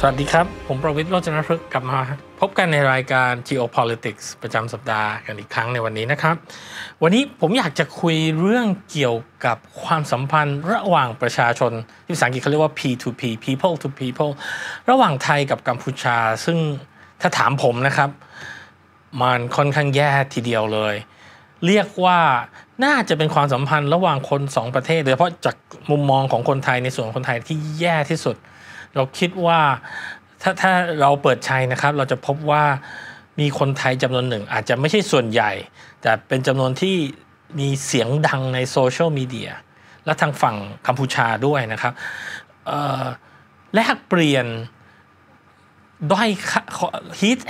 สวัสดีครับผมประวิตร โรจนพฤกษ์กลับมาพบกันในรายการ Geopolitics ประจำสัปดาห์กันอีกครั้งในวันนี้นะครับวันนี้ผมอยากจะคุยเรื่องเกี่ยวกับความสัมพันธ์ระหว่างประชาชนที่ภาษาอังกฤษเขาเรียกว่า P2P people to people ระหว่างไทยกับกัมพูชาซึ่งถ้าถามผมนะครับมันค่อนข้างแย่ทีเดียวเลยเรียกว่าน่าจะเป็นความสัมพันธ์ระหว่างคน2ประเทศโดยเฉพาะจากมุมมองของคนไทยในส่วนคนไทยที่แย่ที่สุดเราคิดว่าถ้าเราเปิดใจนะครับเราจะพบว่ามีคนไทยจำนวนหนึ่งอาจจะไม่ใช่ส่วนใหญ่แต่เป็นจำนวนที่มีเสียงดังในโซเชียลมีเดียและทางฝั่งกัมพูชาด้วยนะครับแลกเปลี่ยนด้อยค่า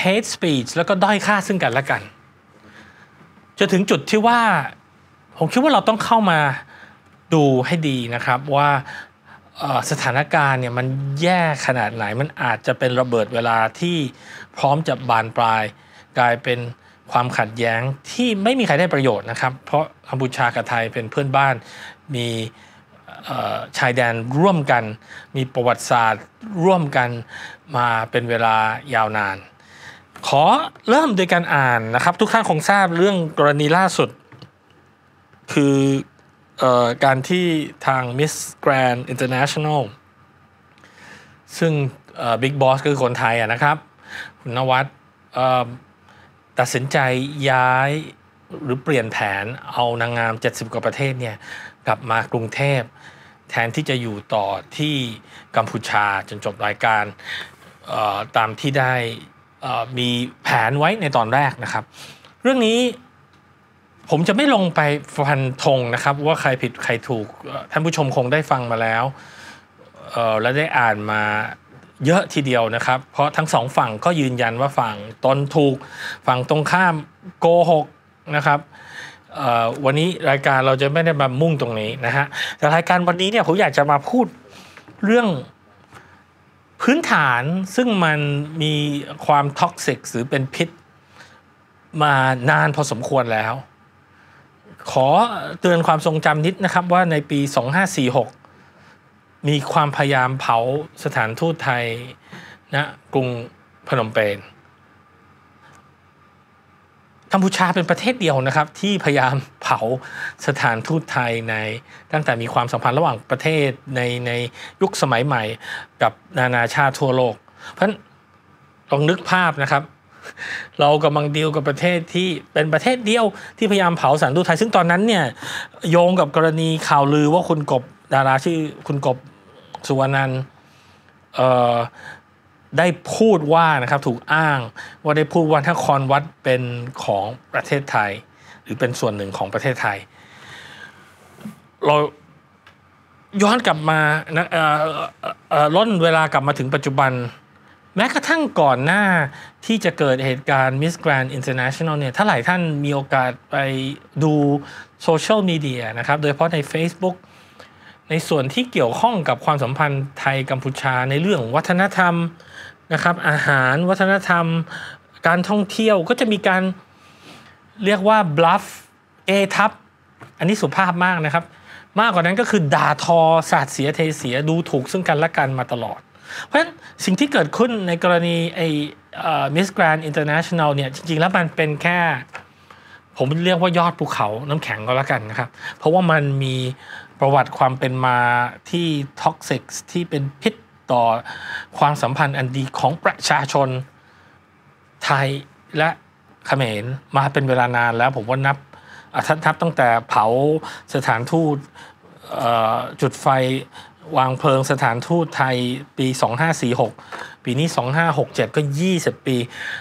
hate speech แล้วก็ด้อยค่าซึ่งกันและกันจนถึงจุดที่ว่าผมคิดว่าเราต้องเข้ามาดูให้ดีนะครับว่าสถานการณ์เนี่ยมันแย่ขนาดไหนมันอาจจะเป็นระเบิดเวลาที่พร้อมจะบานปลายกลายเป็นความขัดแย้งที่ไม่มีใครได้ประโยชน์นะครับเพราะกัมพูชากับไทยเป็นเพื่อนบ้านมีชายแดนร่วมกันมีประวัติศาสตร์ร่วมกันมาเป็นเวลายาวนานขอเริ่มโดยการอ่านนะครับทุกท่านคงทราบเรื่องกรณีล่าสุดคือการที่ทาง Miss Grand International ซึ่งบิ๊กบอสก็คือคนไทยนะครับคุณณวัฒน์ตัดสินใจย้ายหรือเปลี่ยนแผนเอานางงาม70กว่าประเทศเนี่ยกลับมากรุงเทพแทนที่จะอยู่ต่อที่กัมพูชาจนจบรายการตามที่ได้มีแผนไว้ในตอนแรกนะครับเรื่องนี้ผมจะไม่ลงไปฟันธงนะครับว่าใครผิดใครถูกท่านผู้ชมคงได้ฟังมาแล้วและได้อ่านมาเยอะทีเดียวนะครับเพราะทั้งสองฝั่งก็ยืนยันว่าฝั่งตนถูกฝั่งตรงข้ามโกหกนะครับวันนี้รายการเราจะไม่ได้มามุ่งตรงนี้นะฮะแต่รายการวันนี้เนี่ยผมอยากจะมาพูดเรื่องพื้นฐานซึ่งมันมีความท็อกซิกหรือเป็นพิษมานานพอสมควรแล้วขอเตือนความทรงจำนิดนะครับว่าในปี2546มีความพยายามเผาสถานทูตไทยณกรุงพนมเปญกัมพูชาเป็นประเทศเดียวนะครับที่พยายามเผาสถานทูตไทยในตั้งแต่มีความสัมพันธ์ระหว่างประเทศในยุคสมัยใหม่กับนานาชาติทั่วโลกเพราะฉะนั้นลองนึกภาพนะครับเรากำลังดีลกับประเทศที่เป็นประเทศเดียวที่พยายามเผาสถานทูตไทยซึ่งตอนนั้นเนี่ยโยงกับกรณีข่าวลือว่าคุณกบดาราชื่อคุณกบสุวรรณันท์ได้พูดว่านะครับถูกอ้างว่าได้พูดว่าถ้าคอนวัดเป็นของประเทศไทยหรือเป็นส่วนหนึ่งของประเทศไทยเราย้อนกลับมาล่นเวลากลับมาถึงปัจจุบันแม้กระทั่งก่อนหน้าที่จะเกิดเหตุการณ์ Miss Grand International เนี่ยถ้าหลายท่านมีโอกาสไปดูโซเชียลมีเดียนะครับโดยเฉพาะใน Facebook ในส่วนที่เกี่ยวข้องกับความสัมพันธ์ไทยกัมพูชาในเรื่องวัฒนธรรมนะครับอาหารวัฒนธรรมการท่องเที่ยวก็จะมีการเรียกว่า bluff เอทับอันนี้สุภาพมากนะครับมากกว่านั้นก็คือด่าทอสาดเสียเทเสียดูถูกซึ่งกันและกันมาตลอดเพราะฉะนั้นสิ่งที่เกิดขึ้นในกรณีไอ้ Miss Grand International เนี่ยจริงๆแล้วมันเป็นแค่ผมเรียกว่ายอดภูเขาน้ำแข็งก็แล้วกันนะครับเพราะว่ามันมีประวัติความเป็นมาที่ท็อกซิกที่เป็นพิษต่อความสัมพันธ์อันดีของประชาชนไทยและเขมรมาเป็นเวลานานแล้วผมว่านับตั้งแต่เผาสถานทูตจุดไฟวางเพลิงสถานทูตไทยปี2546ปีนี้2567ก็20ปี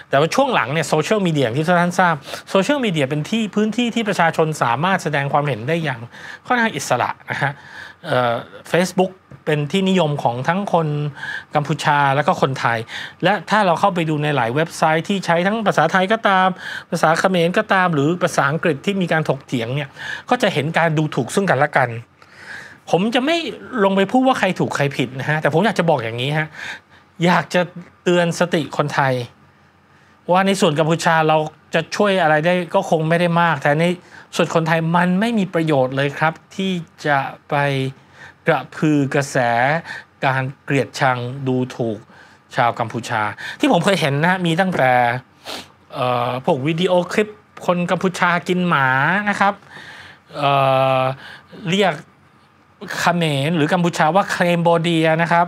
แต่ว่าช่วงหลังเนี่ยโซเชียลมีเดียที่ท่านทราบโซเชียลมีเดียเป็นที่พื้นที่ที่ประชาชนสามารถแสดงความเห็นได้อย่างค่อนข้างอิสระนะฮะFacebook เป็นที่นิยมของทั้งคนกัมพูชาและก็คนไทยและถ้าเราเข้าไปดูในหลายเว็บไซต์ที่ใช้ทั้งภาษาไทยก็ตามภาษาเขมรก็ตามหรือภาษาอังกฤษที่มีการถกเถียงเนี่ยก็จะเห็นการดูถูกซึ่งกันและกันผมจะไม่ลงไปพูดว่าใครถูกใครผิดนะฮะแต่ผมอยากจะบอกอย่างนี้ฮะอยากจะเตือนสติคนไทยว่าในส่วนกัมพูชาเราจะช่วยอะไรได้ก็คงไม่ได้มากแต่ในส่วนคนไทยมันไม่มีประโยชน์เลยครับที่จะไปกระพือกระแสการเกลียดชังดูถูก ชาวกัมพูชาที่ผมเคยเห็นนะมีตั้งแต่พวกวิดีโอคลิปคนกัมพูชากินหมานะครับเรียกเขมรหรือกัมพูชาว่าเคลมโบเดียนะครับ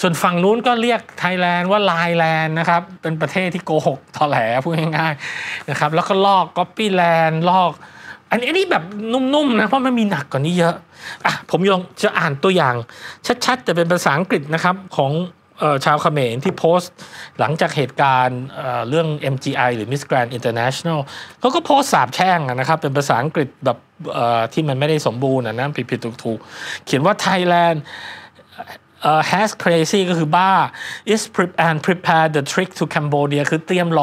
ส่วนฝั่งนู้นก็เรียกไทยแลนด์ว่าไลแลนด์นะครับเป็นประเทศที่โกหกทอแหลพูดง่ายๆนะครับแล้วก็ลอกก๊อปปี้แลนด์ลอกอันนี้แบบนุ่มๆนะเพราะมันมีหนักกว่านี้เยอะอ่ะผมลองจะอ่านตัวอย่างชัดๆแต่เป็นภาษาอังกฤษนะครับของชาวเขมรที่โพสต์หลังจากเหตุการณ์เรื่อง MGI หรือ Miss Grand International เขาก็โพสต์สาบแช่งนะครับเป็นภาษาอังกฤษแบบที่มันไม่ได้สมบูรณ์นะผิดๆถูกๆเขียนว่า Thailand has crazy ก็คือบ้า is prepare the trick to Cambodia คือเตรียมหล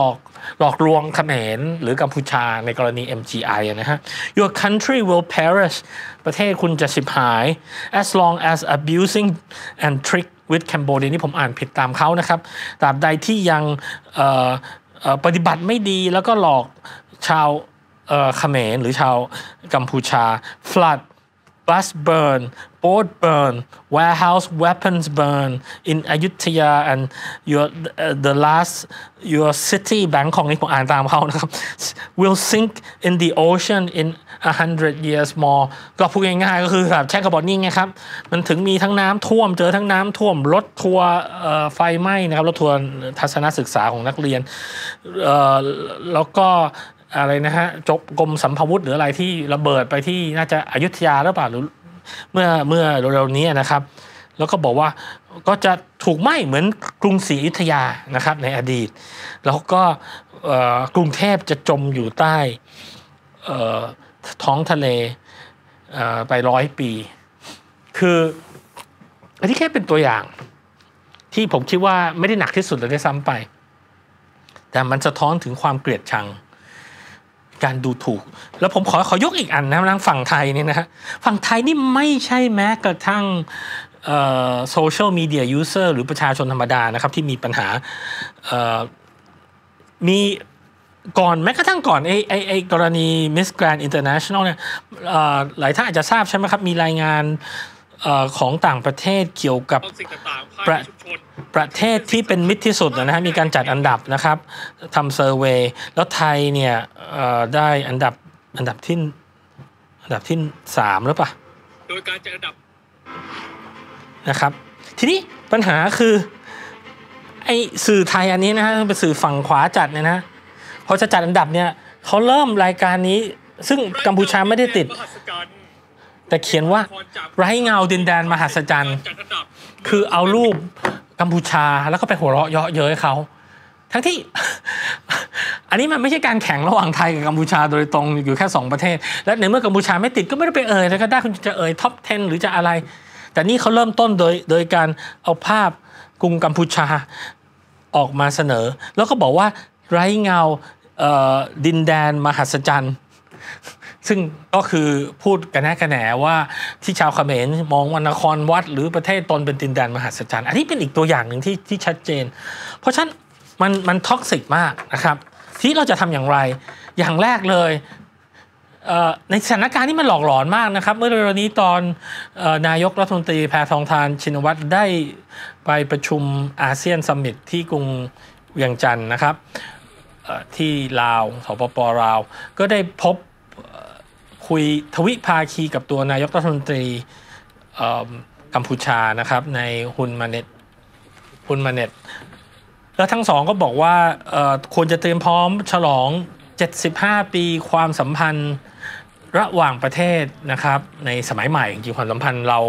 อกลวงเขมรหรือกัมพูชาในกรณี MGI นะฮะ your country will perish ประเทศคุณจะฉิบหาย as long as abusing and trick with Cambodia นี่ผมอ่านผิดตามเขานะครับตราบใดที่ยังปฏิบัติไม่ดีแล้วก็หลอกชาวเขมรหรือชาวกัมพูชา flood bus burn boat burn warehouse weapons burn in Ayutthaya and the last your city Bangkok นี่ผมอ่านตามเขานะครับ will sink in the ocean in 100 years more ก็พูดง่ายๆก็คือแบบแช่กระบอกนี่ไงครับมันถึงมีทั้งน้ำท่วมเจอทั้งน้ำท่วมรถทัวร์ไฟไหม้นะครับรถทัวร์ทัศนศึกษาของนักเรียนแล้วก็อะไรนะฮะจบกรมสัมภวุฒิหรืออะไรที่ระเบิดไปที่น่าจะอยุธยาหรือเปล่าหรือเมื่อเร็วๆนี้นะครับแล้วก็บอกว่าก็จะถูกไหม้เหมือนกรุงศรีอยุธยานะครับในอดีตแล้วก็กรุงเทพจะจมอยู่ใต้ท้องทะเลไป100 ปีคืออันนี้แค่เป็นตัวอย่างที่ผมคิดว่าไม่ได้หนักที่สุดเลยได้ซ้ำไปแต่มันสะท้อนถึงความเกลียดชังการดูถูกแล้วผมขอยกอีกอันนะทางฝั่งไทยเนี่ยนะฮะฝั่งไทยนี่ไม่ใช่แม้กระทั่งโซเชียลมีเดียยูเซอร์หรือประชาชนธรรมดานะครับที่มีปัญหามีก่อนแม้กระทั่งก่อนไอ้กรณี Miss Grand International เนี่ยหลายท่านอาจจะทราบใช่ไหมครับมีรายงานของต่างประเทศเกี่ยวกับประเทศที่เป็นมิตรที่สุดนะฮะมีการจัดอันดับนะครับทำเซอร์เวย์แล้วไทยเนี่ยได้อันดับที่3หรือเปล่าโดยการจัดอันดับนะครับทีนี้ปัญหาคือไอสื่อไทยอันนี้นะฮะเป็นสื่อฝั่งขวาจัดเนี่ยนะพอจะจัดอันดับเนี่ยเขาเริ่มรายการนี้ซึ่งกัมพูชาไม่ได้ติดแต่เขียนว่าไร้เงาดินแดนมหัศจรรย์คือเอารูปกัมพูชาแล้วก็ไปหัวเราะเยาะเย้ยเขาทั้งที่ อันนี้มันไม่ใช่การแข่งระหว่างไทยกับกัมพูชาโดยตรงอยู่แค่2ประเทศและในเมื่อกัมพูชาไม่ติดก็ไม่ได้ไปเอ่ยแล้วก็ได้คุณจะเอ่ยท็อป 10หรือจะอะไรแต่นี่เขาเริ่มต้นโดยการเอาภาพกรุงกัมพูชาออกมาเสนอแล้วก็บอกว่าไร้เงาดินแดนมหัศจรรย์ซึ่งก็คือพูดกันแน่กันแหนว่าที่ชาวเขมรมองว่านครวัดหรือประเทศตนเป็นดินแดนมหัศจรรย์อันนี้เป็นอีกตัวอย่างหนึ่งที่ชัดเจนเพราะฉะนั้นมันท็อกซิกมากนะครับที่เราจะทำอย่างไรอย่างแรกเลยในสถานการณ์ที่มันหลอกหลอนมากนะครับเมื่อเร็วๆนี้ตอนนายกรัฐมนตรีแพทองธารชินวัตรได้ไปประชุมอาเซียนซัมมิตที่กรุงเวียงจันทร์นะครับที่ลาวสปป.ลาวก็ได้พบคุยทวิภาคีกับตัวนายกรัฐมนตรีกัมพูชานะครับในฮุนมาเน็ตแล้วทั้งสองก็บอกว่าควรจะเตรียมพร้อมฉลอง75ปีความสัมพันธ์ระหว่างประเทศนะครับในสมัยใหม่จริงความสัมพันธ์เรา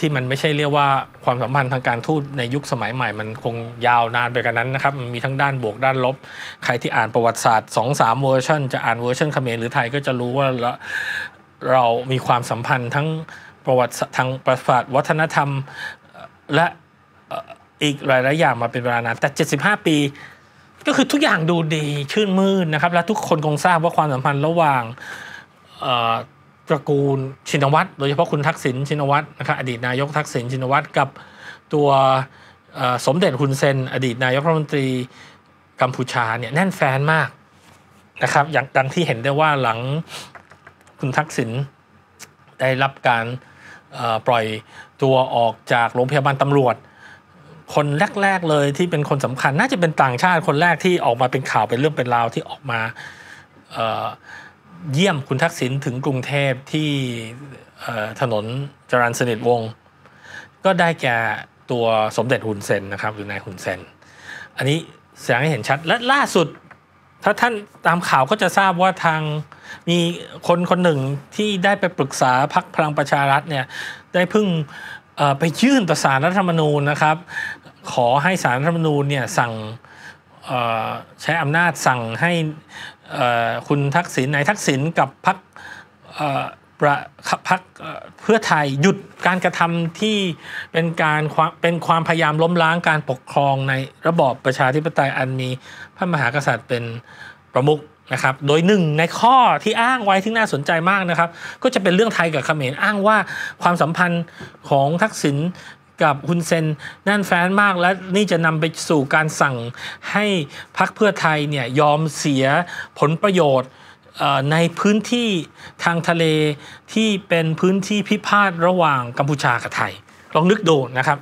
ที่มันไม่ใช่เรียกว่าความสัมพันธ์ทางการทูตในยุคสมัยใหม่มันคงยาวนานไปกันนั้นนะครับมันมีทั้งด้านบวกด้านลบใครที่อ่านประวัติศาสตร์2-3เวอร์ชันจะอ่านเวอร์ชันเขมรหรือไทยก็จะรู้ว่าเรามีความสัมพันธ์ทั้งประวัติทางประวัติวัฒนธรรมและอีกหลายๆอย่างมาเป็นเวลานานแต่75ปีก็คือทุกอย่างดูดีชื่นมื่นนะครับและทุกคนคงทราบว่าความสัมพันธ์ระหว่างตระกูลชินวัตรโดยเฉพาะคุณทักษิณชินวัตรนะครับอดีตนายกทักษิณชินวัตรกับตัวสมเด็จฮุนเซนอดีตนายกรัฐมนตรีกัมพูชาเนี่ยแน่นแฟนมากนะครับอย่างดังที่เห็นได้ว่าหลังคุณทักษิณได้รับการปล่อยตัวออกจากโรงพยาบาลตำรวจ คนแรกๆเลยที่เป็นคนสำคัญน่าจะเป็นต่างชาติคนแรกที่ออกมาเป็นข่าวเป็นเรื่องเป็นราวที่ออกมาเยี่ยมคุณทักษิณถึงกรุงเทพที่ถนนจรัญสนิทวงศ์ก็ได้แก่ตัวสมเด็จฮุนเซนนะครับหรือนายฮุนเซนอันนี้แสดงให้เห็นชัดและล่าสุดถ้าท่านตามข่าวก็จะทราบว่าทางมีคนหนึ่งที่ได้ไปปรึกษาพรรคพลังประชารัฐเนี่ยได้เพิ่งไปยื่นต่อศาลรัฐธรรมนูญนะครับขอให้ศาลรัฐธรรมนูญเนี่ยสั่งใช้อำนาจสั่งให้คุณทักษิณนายทักษิณกับพรรคเพื่อไทยหยุดการกระทำที่เป็นความพยายามล้มล้างการปกครองในระบอบประชาธิปไตยอันมีพระมหากษัตริย์เป็นประมุขนะครับโดยหนึ่งในข้อที่อ้างไว้ที่น่าสนใจมากนะครับก็จะเป็นเรื่องไทยกับเขมรอ้างว่าความสัมพันธ์ของทักษิณกับฮุนเซนแน่นแฟ้นมากและนี่จะนำไปสู่การสั่งให้พรรคเพื่อไทยเนี่ยยอมเสียผลประโยชน์ในพื้นที่ทางทะเลที่เป็นพื้นที่พิพาทระหว่างกัมพูชากับไทยลองนึกดูนะครับ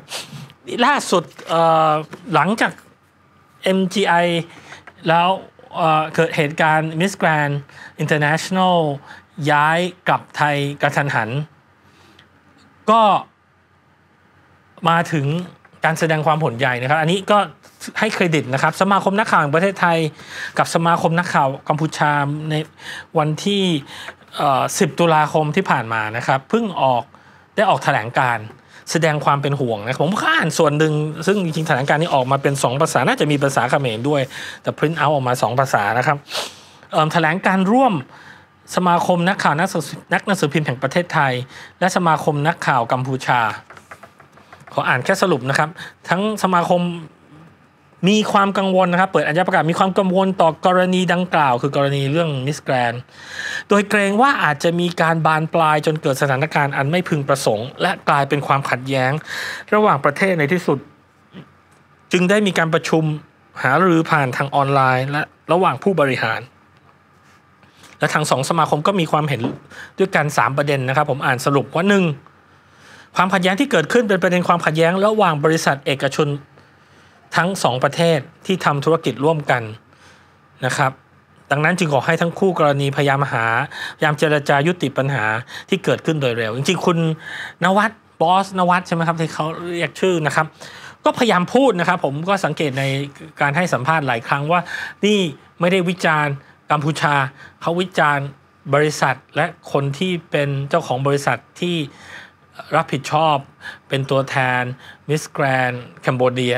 ล่าสุดหลังจาก MGI แล้วเกิดเหตุการณ์ Miss Grand International ย้ายกลับไทยกระทันหันก็มาถึงการแสดงความห่วงใยนะครับอันนี้ก็ให้เครดิตนะครับสมาคมนักข่าวแห่งประเทศไทยกับสมาคมนักข่าวกัมพูชาในวันที่10 ตุลาคมที่ผ่านมานะครับเพิ่งได้ออกแถลงการแสดงความเป็นห่วงนะผมอ่านส่วนหนึ่งซึ่งจริงๆแถลงการนี้ออกมาเป็น2ภาษาน่าจะมีภาษาเขมรด้วยแต่พริ้นเอาออกมา2ภาษานะครับแถลงการร่วมสมาคมนักข่าวนักหนังสือพิมพ์แห่งประเทศไทยและสมาคมนักข่าวกัมพูชาขออ่านแค่สรุปนะครับทั้งสมาคมมีความกังวลนะครับเปิดอัญญประกาศมีความกังวลต่อกรณีดังกล่าวคือกรณีเรื่องมิสแกรนด์โดยเกรงว่าอาจจะมีการบานปลายจนเกิดสถานการณ์อันไม่พึงประสงค์และกลายเป็นความขัดแย้งระหว่างประเทศในที่สุดจึงได้มีการประชุมหารือผ่านทางออนไลน์และระหว่างผู้บริหารและทางสองสมาคมก็มีความเห็นด้วยกัน3ประเด็นนะครับผมอ่านสรุปว่า1ความขัดแย้งที่เกิดขึ้นเป็นประเด็นความขัดแย้งระหว่างบริษัทเอกชนทั้ง2ประเทศที่ทำธุรกิจร่วมกันนะครับดังนั้นจึงขอให้ทั้งคู่กรณีพยายามเจรจายุติปัญหาที่เกิดขึ้นโดยเร็วจริงๆคุณนวัฒน์บอสนวัฒน์ใช่ไหมครับที่เขาเรียกชื่อนะครับก็พยายามพูดนะครับผมก็สังเกตในการให้สัมภาษณ์หลายครั้งว่านี่ไม่ได้วิจารณ์กัมพูชาเขาวิจารณ์บริษัทและคนที่เป็นเจ้าของบริษัทที่รับผิดชอบเป็นตัวแทนมิสแกรนด์แคนเบอร์เรีย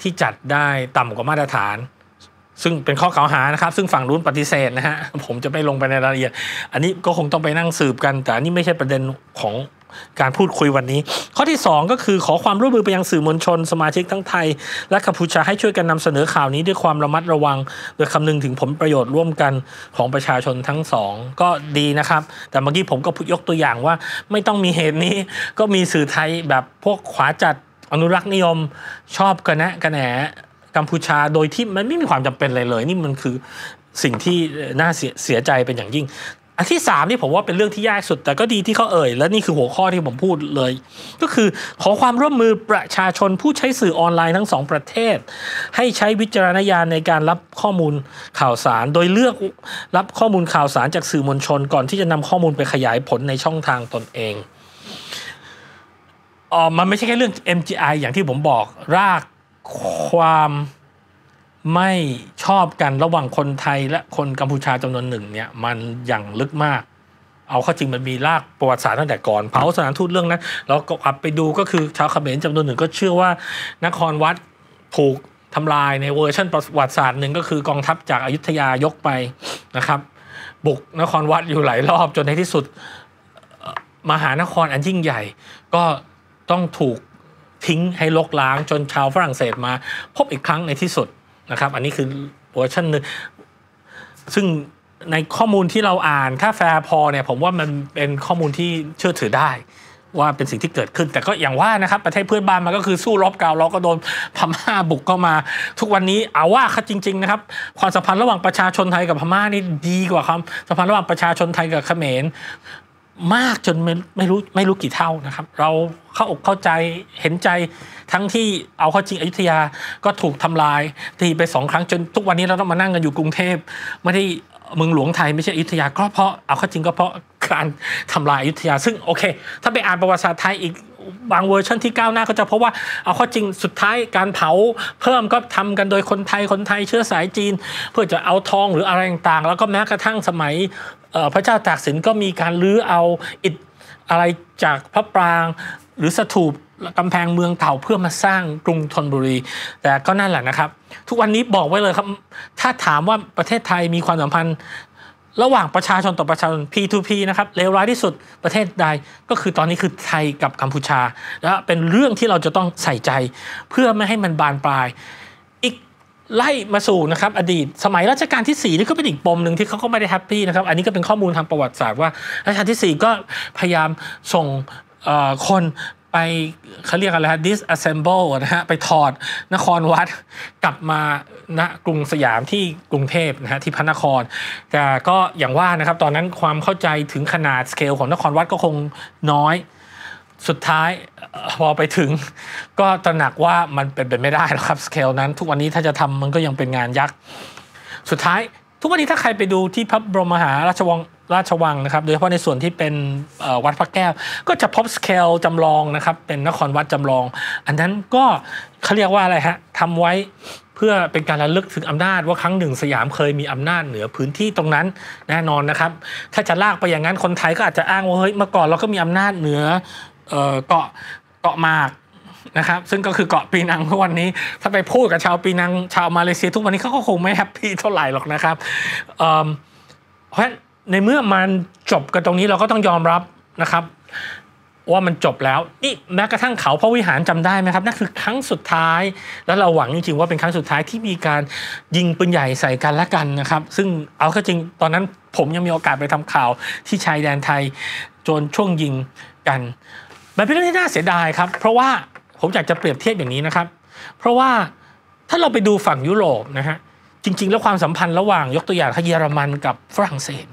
ที่จัดได้ต่ำกว่ามาตรฐานซึ่งเป็นข้อกล่าวหานะครับซึ่งฝั่งนู้นปฏิเสธนะฮะผมจะไม่ลงไปในรายละเอียดอันนี้ก็คงต้องไปนั่งสืบกันแต่อันนี้ไม่ใช่ประเด็นของการพูดคุยวันนี้ข้อที่2ก็คือขอความร่วมมือไปยังสื่อมวลชนสมาชิกทั้งไทยและกัมพูชาให้ช่วยกันนำเสนอข่าวนี้ด้วยความระมัดระวังโดยคำนึงถึงผลประโยชน์ร่วมกันของประชาชนทั้ง2ก็ดีนะครับแต่เมื่อกี้ผมก็ยกตัวอย่างว่าไม่ต้องมีเหตุนี้ก็มีสื่อไทยแบบพวกขวาจัดอนุรักษ์นิยมชอบกระแนะกระแหนกัมพูชาโดยที่มันไม่มีความจำเป็นอะไรเลยนี่มันคือสิ่งที่น่าเสียใจเป็นอย่างยิ่งอันที่3นี่ผมว่าเป็นเรื่องที่ยากสุดแต่ก็ดีที่เขาเอ่ยและนี่คือหัวข้อที่ผมพูดเลยก็คือขอความร่วมมือประชาชนผู้ใช้สื่อออนไลน์ทั้ง2ประเทศให้ใช้วิจารณญาณในการรับข้อมูลข่าวสารโดยเลือกรับข้อมูลข่าวสารจากสื่อมวลชนก่อนที่จะนำข้อมูลไปขยายผลในช่องทางตนเองมันไม่ใช่แค่เรื่อง MGI อย่างที่ผมบอกรากความไม่ชอบกันระหว่างคนไทยและคนกัมพูชาจำนวนหนึ่งเนี่ยมันอย่างลึกมากเอาเข้าจริงมันมีรากประวัติศาสตร์ตั้งแต่ก่อนเผาสถานทูตเรื่องนั้นแล้วก็อับไปดูก็คือชาวเขมรจำนวนหนึ่งก็เชื่อว่านครวัดถูกทำลายในเวอร์ชันประวัติศาสตร์หนึ่งก็คือกองทัพจากอยุธยายกไปนะครับบุกนครวัดอยู่หลายรอบจนในที่สุดมหานครอันยิ่งใหญ่ก็ต้องถูกทิ้งให้ลกล้างจนชาวฝรั่งเศสมาพบอีกครั้งในที่สุดนะครับอันนี้คือเวอร์ชันหนึ่งซึ่งในข้อมูลที่เราอ่านถ้าแฟร์พอเนี่ยผมว่ามันเป็นข้อมูลที่เชื่อถือได้ว่าเป็นสิ่งที่เกิดขึ้นแต่ก็อย่างว่านะครับประเทศเพื่อนบ้านมันก็คือสู้รบกาวเราก็โดนพม่าบุกเข้ามาทุกวันนี้เอาว่าค่ะจริงๆนะครับความสัมพันธ์ระหว่างประชาชนไทยกับพม่านี่ดีกว่าความสัมพันธ์ระหว่างประชาชนไทยกับเขมร มากจนไม่รู้กี่เท่านะครับเราเข้าอกเข้าใจเห็นใจทั้งที่เอาข้อจริงอยุธยาก็ถูกทำลายตีไป2ครั้งจนทุกวันนี้เราต้องมานั่งกันอยู่กรุงเทพไม่ได้เมืองหลวงไทยไม่ใช่อยุธยาก็เพราะเอาข้อจริงก็เพราะการทำลายอยุธยาซึ่งโอเคถ้าไปอ่านประวัติศาสตร์ไทยอีกบางเวอร์ชันที่ก้าวหน้าก็จะพบว่าเอาข้อจริงสุดท้ายการเผาเพิ่มก็ทำกันโดยคนไทยเชื้อสายจีนเพื่อจะเอาทองหรืออะไรต่างๆแล้วก็แม้กระทั่งสมัยพระเจ้าตากสินก็มีการลื้อเอาอิฐอะไรจากพระปรางหรือสถูปกำแพงเมืองเก่าเพื่อมาสร้างกรุงธนบุรีแต่ก็นั่นแหละนะครับทุกวันนี้บอกไว้เลยครับถ้าถามว่าประเทศไทยมีความสัมพันธ์ระหว่างประชาชนต่อประชาชน P2P นะครับเลวร้ายที่สุดประเทศใดก็คือตอนนี้คือไทยกับกัมพูชาและเป็นเรื่องที่เราจะต้องใส่ใจเพื่อไม่ให้มันบานปลายอีกไล่มาสู่นะครับอดีตสมัยรัชกาลที่4นี่ก็เป็นอีกปมหนึ่งที่เขาก็ไม่ได้แฮปปี้นะครับอันนี้ก็เป็นข้อมูลทางประวัติศาสตร์ว่ารัชกาลที่4ก็พยายามส่งคนไปเขาเรียกอะไรฮะ disassemble นะฮะไปถอดนครวัดกลับมาณกรุงสยามที่กรุงเทพนะฮะที่พระนครแต่ก็อย่างว่านะครับตอนนั้นความเข้าใจถึงขนาดสเกลของนครวัดก็คงน้อยสุดท้ายพอไปถึงก็ตระหนักว่ามันเป็นไปไม่ได้หรอกครับสเกลนั้นทุกวันนี้ถ้าจะทำมันก็ยังเป็นงานยักษ์สุดท้ายทุกวันนี้ถ้าใครไปดูที่พระบรมมหาราชวังนะครับโดยเฉพาะในส่วนที่เป็นวัดพระแก้วก็จะพบสเกลจำลองนะครับเป็นนครวัดจำลองอันนั้นก็เขาเรียกว่าอะไรฮะทำไว้เพื่อเป็นการระลึกถึงอำนาจว่าครั้งหนึ่งสยามเคยมีอำนาจเหนือพื้นที่ตรงนั้นแน่นอนนะครับถ้าจะลากไปอย่างนั้นคนไทยก็อาจจะอ้างว่าเฮ้ยเมื่อก่อนเราก็มีอำนาจเหนือเกาะหมากนะครับซึ่งก็คือเกาะปีนังทุกวันนี้ถ้าไปพูดกับชาวปีนังชาวมาเลเซียทุกวันนี้เขาก็คงไม่แฮปปี้เท่าไหร่หรอกนะครับเพราะฉะนั้นในเมื่อมันจบกันตรงนี้เราก็ต้องยอมรับนะครับว่ามันจบแล้วนี่แม้กระทั่งเขาพระวิหารจำได้ไหมครับนั่นคือครั้งสุดท้ายแล้วเราหวังจริงๆว่าเป็นครั้งสุดท้ายที่มีการยิงปืนใหญ่ใส่กันและกันนะครับซึ่งเอาก็จริงตอนนั้นผมยังมีโอกาสไปทำข่าวที่ชายแดนไทยจนช่วงยิงกันมันเป็นเรื่องที่น่าเสียดายครับเพราะว่าผมอยากจะเปรียบเทียบอย่างนี้นะครับเพราะว่าถ้าเราไปดูฝั่งยุโรปนะฮะจริงๆแล้วความสัมพันธ์ระหว่างยกตัวอย่างเยอรมันกับฝรั่งเศส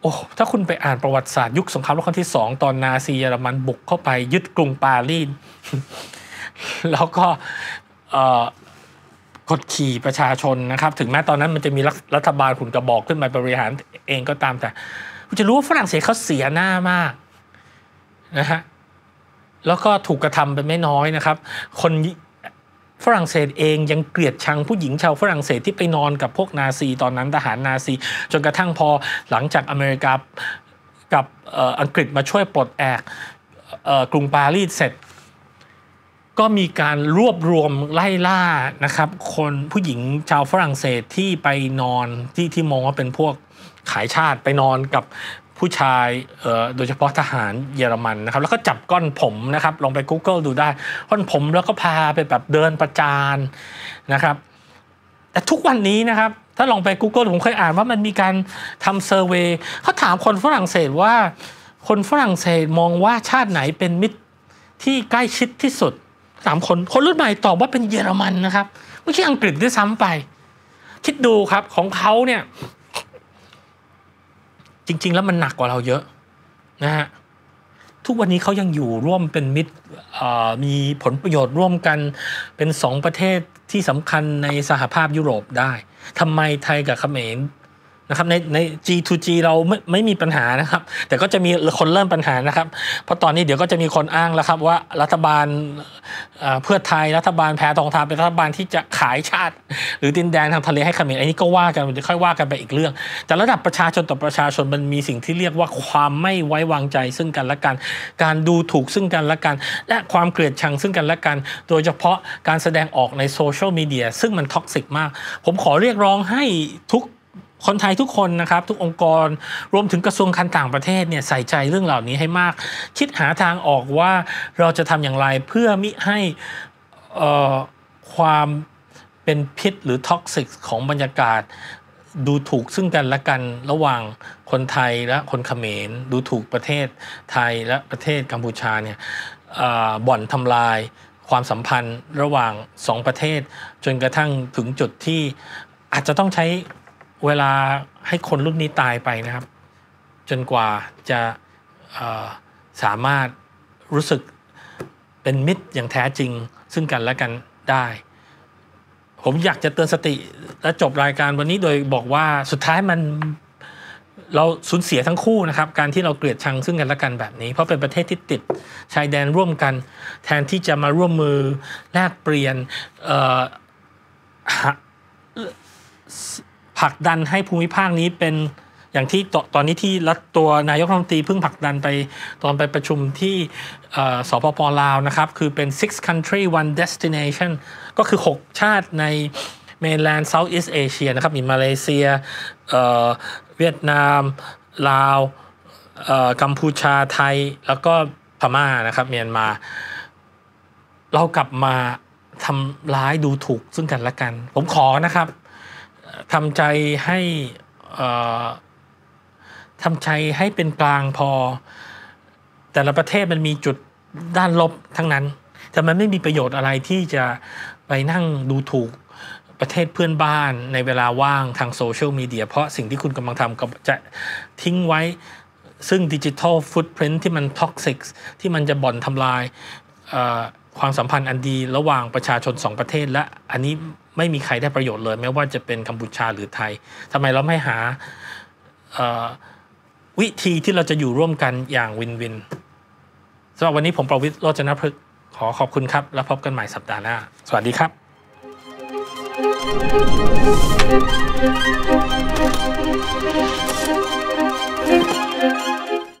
โอ้ถ้าคุณไปอ่านประวัติศาสตร์ยุคสงครามโลกครั้งที่2ตอนนาซีเยอรมันบุกเข้าไปยึดกรุงปารีสแล้วก็กดขี่ประชาชนนะครับถึงแม้ตอนนั้นมันจะมีรัฐบาลขุนกระบอกขึ้นมาบริหารเองก็ตามแต่คุณจะรู้ว่าฝรั่งเศสเขาเสียหน้ามากนะฮะแล้วก็ถูกกระทำไปไม่น้อยนะครับคนฝรั่งเศสเองยังเกลียดชังผู้หญิงชาวฝรั่งเศสที่ไปนอนกับพวกนาซีตอนนั้นทหารนาซีจนกระทั่งพอหลังจากอเมริกากับอังกฤษมาช่วยปลดแอกกรุงปารีสเสร็จก็มีการรวบรวมไล่ล่านะครับคนผู้หญิงชาวฝรั่งเศสที่ไปนอนที่มองว่าเป็นพวกขายชาติไปนอนกับผู้ชายโดยเฉพาะทหารเยอรมันนะครับแล้วก็จับก้อนผมนะครับลองไป Google ดูได้ก้อนผมแล้วก็พาไปแบบเดินประจานนะครับแต่ทุกวันนี้นะครับถ้าลองไป Google ผมเคยอ่านว่ามันมีการทำเซอร์เวย์เขาถามคนฝรั่งเศสว่าคนฝรั่งเศสมองว่าชาติไหนเป็นมิตรที่ใกล้ชิดที่สุด3 คนรุ่นใหม่ตอบว่าเป็นเยอรมันนะครับไม่ใช่อังกฤษด้วยซ้ำไปคิดดูครับของเขาเนี่ยจริงๆแล้วมันหนักกว่าเราเยอะนะฮะทุกวันนี้เขายังอยู่ร่วมเป็นมิตรมีผลประโยชน์ร่วมกันเป็น2ประเทศที่สำคัญในสหภาพยุโรปได้ทำไมไทยกับเขมรนะครับใน G2G เราไม่มีปัญหานะครับแต่ก็จะมีคนเริ่มปัญหานะครับเพราะตอนนี้เดี๋ยวก็จะมีคนอ้างแล้วครับว่ารัฐบาลเพื่อไทยรัฐบาลแพทองทานเป็นรัฐบาลที่จะขายชาติหรือดินแดนทางทะเลให้เขมรอันนี้ก็ว่ากันเดี๋ยวค่อยว่ากันไปอีกเรื่องแต่ระดับประชาชนต่อประชาชนมันมีสิ่งที่เรียกว่าความไม่ไว้วางใจซึ่งกันและกันการดูถูกซึ่งกันและกันและความเกลียดชังซึ่งกันและกันโดยเฉพาะการแสดงออกในโซเชียลมีเดียซึ่งมันท็อกซิกมากผมขอเรียกร้องให้ทุกคนไทยทุกคนนะครับทุกองค์กรรวมถึงกระทรวงการต่างประเทศเนี่ยใส่ใจเรื่องเหล่านี้ให้มากคิดหาทางออกว่าเราจะทำอย่างไรเพื่อมิให้ความเป็นพิษหรือท็อกซิกของบรรยากาศดูถูกซึ่งกันและกันระหว่างคนไทยและคนเขมรดูถูกประเทศไทยและประเทศกัมพูชาเนี่ยบ่อนทำลายความสัมพันธ์ระหว่าง2ประเทศจนกระทั่งถึงจุดที่อาจจะต้องใช้เวลาให้คนรุ่นนี้ตายไปนะครับจนกว่าจะ สามารถรู้สึกเป็นมิตรอย่างแท้จริงซึ่งกันและกันได้ผมอยากจะเตือนสติและจบรายการวันนี้โดยบอกว่าสุดท้ายมันเราสูญเสียทั้งคู่นะครับการที่เราเกลียดชังซึ่งกันและกันแบบนี้เพราะเป็นประเทศที่ติดชายแดนร่วมกันแทนที่จะมาร่วมมือแลกเปลี่ยนผลักดันให้ภูมิภาคนี้เป็นอย่างที่ตอนนี้ที่รัฐตัวนายกรัฐมนตรีเพิ่งผลักดันไปตอนไปประชุมที่สปป.ลาวนะครับคือเป็น six country one destination ก็คือ6ชาติใน Mainland Southeast Asia นะครับมีมาเลเซียเวียดนามลาวกัมพูชาไทยแล้วก็พม่านะครับเมียนมาเรากลับมาทำร้ายดูถูกซึ่งกันและกันผมขอนะครับทำใจให้เป็นกลางพอแต่ละประเทศมันมีจุดด้านลบทั้งนั้นแต่มันไม่มีประโยชน์อะไรที่จะไปนั่งดูถูกประเทศเพื่อนบ้านในเวลาว่างทางโซเชียลมีเดียเพราะสิ่งที่คุณกำลังทำก็จะทิ้งไว้ซึ่งดิจิทัลฟุตพริ้นท์ที่มันท็อกซิกที่มันจะบ่อนทำลายความสัมพันธ์อันดีระหว่างประชาชน2ประเทศและอันนี้ไม่มีใครได้ประโยชน์เลยไม่ว่าจะเป็นกัมพูชาหรือไทยทำไมเราไม่หาวิธีที่เราจะอยู่ร่วมกันอย่างวินวินสำหรับวันนี้ผมประวิตร โรจนพฤกษ์ขอขอบคุณครับและพบกันใหม่สัปดาห์หน้าสวัสดีครับ